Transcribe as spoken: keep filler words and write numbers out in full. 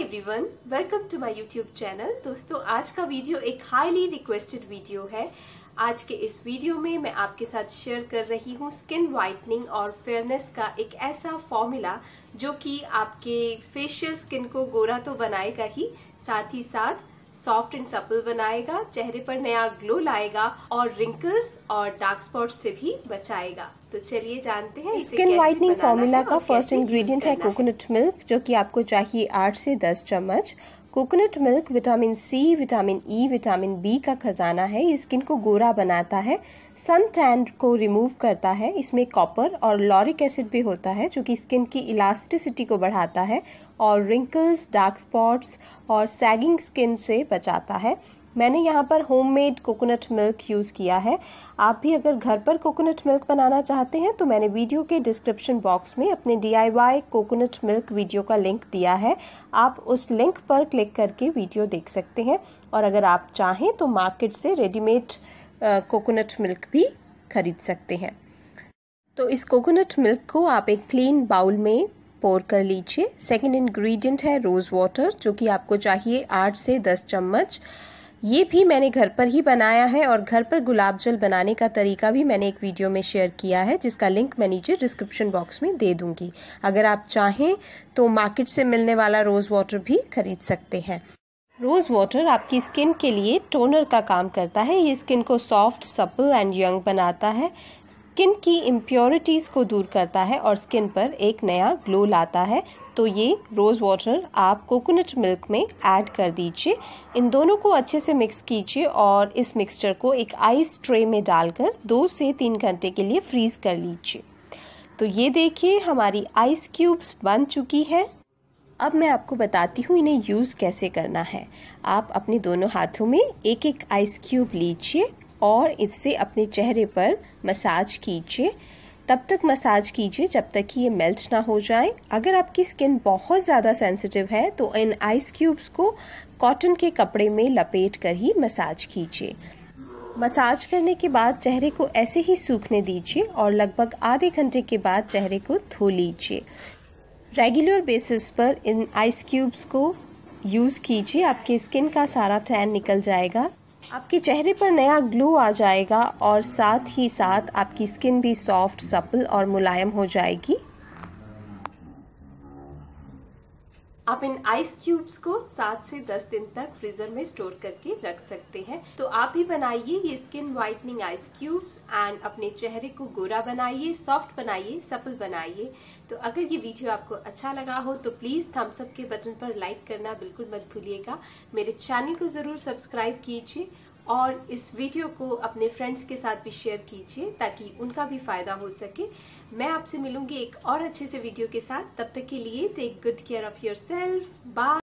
Hi everyone, welcome to my YouTube channel. दोस्तों, आज का वीडियो एक हाईली रिक्वेस्टेड वीडियो है। आज के इस वीडियो में मैं आपके साथ शेयर कर रही हूँ स्किन वाइटनिंग और फेयरनेस का एक ऐसा फॉर्मूला जो कि आपके फेशियल स्किन को गोरा तो बनाएगा ही, साथ ही साथ सॉफ्ट एंड सपल बनाएगा, चेहरे पर नया ग्लो लाएगा और रिंकल्स और डार्क स्पॉट्स से भी बचाएगा। तो चलिए जानते हैं स्किन वाइटनिंग फॉर्मूला का। फर्स्ट इंग्रेडिएंट है कोकोनट मिल्क, जो कि आपको चाहिए आठ से दस चम्मच। Coconut milk vitamin C, vitamin E, vitamin B का खजाना है। ये स्किन को गोरा बनाता है, सन टैन को रिमूव करता है। इसमें कॉपर और लॉरिक एसिड भी होता है जो कि स्किन की इलास्टिसिटी को बढ़ाता है और रिंकल्स, डार्क स्पॉट्स और सैगिंग स्किन से बचाता है। मैंने यहाँ पर होममेड कोकोनट मिल्क यूज़ किया है। आप भी अगर घर पर कोकोनट मिल्क बनाना चाहते हैं तो मैंने वीडियो के डिस्क्रिप्शन बॉक्स में अपने D I Y coconut milk video का लिंक दिया है। आप उस लिंक पर क्लिक करके वीडियो देख सकते हैं और अगर आप चाहें तो मार्केट से रेडीमेड कोकोनट मिल्क भी खरीद सकते हैं। तो इस कोकोनट मिल्क को आप एक क्लीन बाउल में पोर कर लीजिए। सेकेंड इन्ग्रीडियंट है रोज़ वाटर, जो कि आपको चाहिए आठ से दस चम्मच। ये भी मैंने घर पर ही बनाया है और घर पर गुलाब जल बनाने का तरीका भी मैंने एक वीडियो में शेयर किया है, जिसका लिंक मैं नीचे डिस्क्रिप्शन बॉक्स में दे दूंगी। अगर आप चाहें तो मार्केट से मिलने वाला रोज़ वाटर भी खरीद सकते हैं। रोज़ वाटर आपकी स्किन के लिए टोनर का काम करता है। ये स्किन को सॉफ्ट, सपल एंड यंग बनाता है, स्किन की इम्प्योरिटीज़ को दूर करता है और स्किन पर एक नया ग्लो लाता है। तो ये रोज़ वाटर आप कोकोनट मिल्क में ऐड कर दीजिए। इन दोनों को अच्छे से मिक्स कीजिए और इस मिक्सचर को एक आइस ट्रे में डालकर दो से तीन घंटे के लिए फ्रीज़ कर लीजिए। तो ये देखिए, हमारी आइस क्यूब्स बन चुकी है। अब मैं आपको बताती हूँ इन्हें यूज़ कैसे करना है। आप अपने दोनों हाथों में एक एक आइस क्यूब लीजिए और इससे अपने चेहरे पर मसाज कीजिए। तब तक मसाज कीजिए जब तक कि ये मेल्ट ना हो जाए। अगर आपकी स्किन बहुत ज़्यादा सेंसिटिव है तो इन आइस क्यूब्स को कॉटन के कपड़े में लपेट कर ही मसाज कीजिए। मसाज करने के बाद चेहरे को ऐसे ही सूखने दीजिए और लगभग आधे घंटे के बाद चेहरे को धो लीजिए। रेगुलर बेसिस पर इन आइस क्यूब्स को यूज़ कीजिए। आपकी स्किन का सारा टैन निकल जाएगा, आपके चेहरे पर नया ग्लो आ जाएगा और साथ ही साथ आपकी स्किन भी सॉफ्ट, सपल और मुलायम हो जाएगी। आप इन आइस क्यूब्स को सात से दस दिन तक फ्रीजर में स्टोर करके रख सकते हैं। तो आप भी बनाइए ये skin whitening ice cubes and अपने चेहरे को गोरा बनाइए, सॉफ्ट बनाइए, सपल बनाइए। तो अगर ये वीडियो आपको अच्छा लगा हो तो प्लीज थम्स अप के बटन पर लाइक करना बिल्कुल मत भूलिएगा। मेरे चैनल को जरूर सब्सक्राइब कीजिए और इस वीडियो को अपने फ्रेंड्स के साथ भी शेयर कीजिए ताकि उनका भी फायदा हो सके। मैं आपसे मिलूंगी एक और अच्छे से वीडियो के साथ। तब तक के लिए take good care of yourself. Bye.